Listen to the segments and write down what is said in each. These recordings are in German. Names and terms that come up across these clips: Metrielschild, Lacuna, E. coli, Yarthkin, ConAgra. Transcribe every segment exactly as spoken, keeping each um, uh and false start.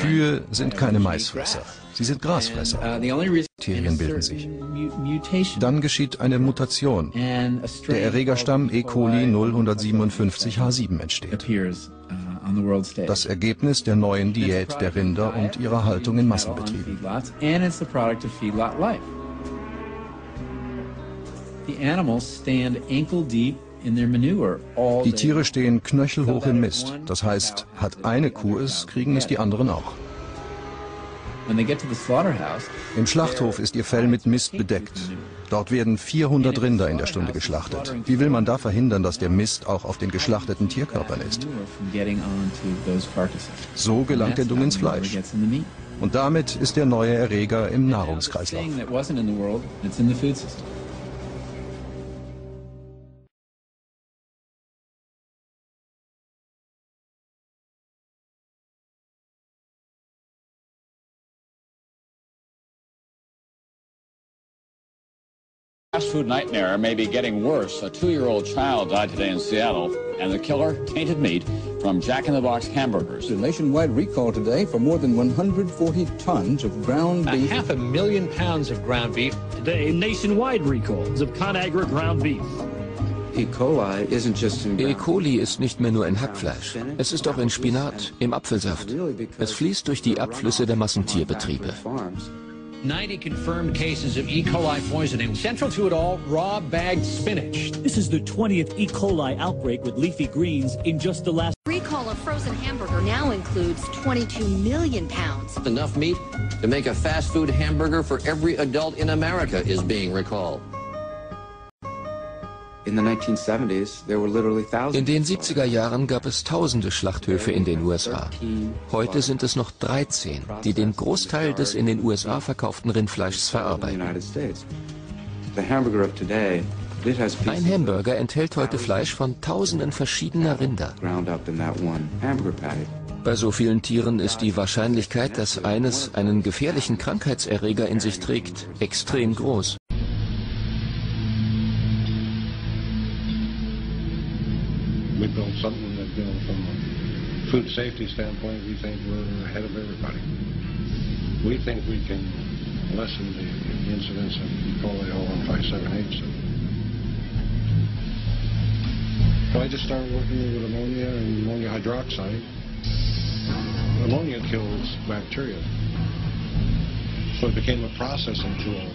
Kühe sind keine Maisfresser, sie sind Grasfresser. Bakterien bilden sich. Dann geschieht eine Mutation. Der Erregerstamm E. coli null eins fünf sieben H sieben entsteht. Das Ergebnis der neuen Diät der Rinder und ihrer Haltung in Massenbetrieben. Die Tiere stehen knöchelhoch im Mist. Das heißt, hat eine Kuh es, kriegen es die anderen auch. Im Schlachthof ist ihr Fell mit Mist bedeckt. Dort werden vierhundert Rinder in der Stunde geschlachtet. Wie will man da verhindern, dass der Mist auch auf den geschlachteten Tierkörpern ist? So gelangt der Dung ins Fleisch. Und damit ist der neue Erreger im Nahrungskreislauf. Fast food nightmare may be getting worse. A two-year-old child died today in Seattle, and the killer tainted meat from Jack-in-the-Box hamburgers. A nationwide recall today for more than one hundred forty tons of ground beef. A half a million pounds of ground beef. Today, nationwide recalls of ConAgra ground beef. E. coli isn't just in E. coli ist nicht mehr nur in Hackfleisch. Es ist auch in Spinat, im Apfelsaft. Es fließt durch die Abflüsse der Massentierbetriebe. ninety confirmed cases of E. coli poisoning. Central to it all, raw bagged spinach. This is the twentieth E. coli outbreak with leafy greens in just the last... Recall of frozen hamburger now includes twenty-two million pounds. Enough meat to make a fast food hamburger for every adult in America is being recalled. In den siebziger Jahren gab es tausende Schlachthöfe in den U S A. Heute sind es noch dreizehn, die den Großteil des in den U S A verkauften Rindfleischs verarbeiten. Ein Hamburger enthält heute Fleisch von tausenden verschiedener Rinder. Bei so vielen Tieren ist die Wahrscheinlichkeit, dass eines einen gefährlichen Krankheitserreger in sich trägt, extrem groß. We built something that, you know, from a food safety standpoint, we think we're ahead of everybody. We think we can lessen the, the incidence of E. coli O one five seven H seven. So I just started working with ammonia and ammonia hydroxide. Ammonia kills bacteria. So it became a processing tool.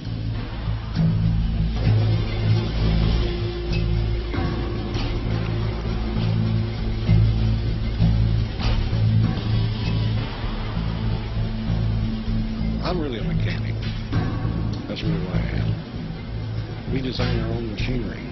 I'm really a mechanic. That's really what I am. We design our own machinery.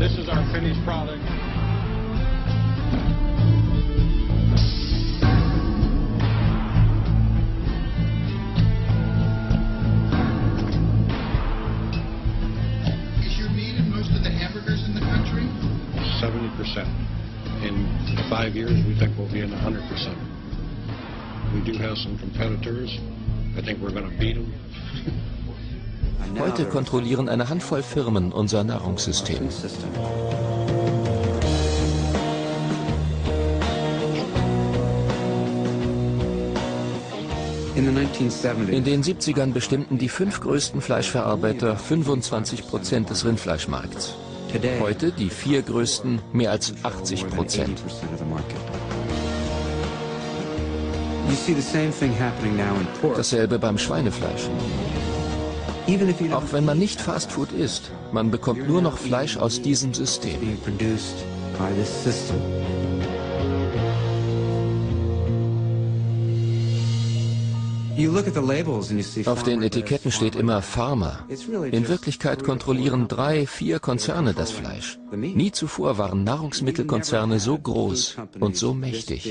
This is our finished product. Is your meat in most of the hamburgers in the country? seventy percent. In five years, we think we'll be in one hundred percent. We do have some competitors. I think we're going to beat them. Heute kontrollieren eine Handvoll Firmen unser Nahrungssystem. In den siebzigern bestimmten die fünf größten Fleischverarbeiter fünfundzwanzig Prozent des Rindfleischmarkts. Heute die vier größten mehr als achtzig Prozent. Dasselbe beim Schweinefleisch. Auch wenn man nicht Fast Food isst, man bekommt nur noch Fleisch aus diesem System. Auf den Etiketten steht immer Pharma. In Wirklichkeit kontrollieren drei, vier Konzerne das Fleisch. Nie zuvor waren Nahrungsmittelkonzerne so groß und so mächtig.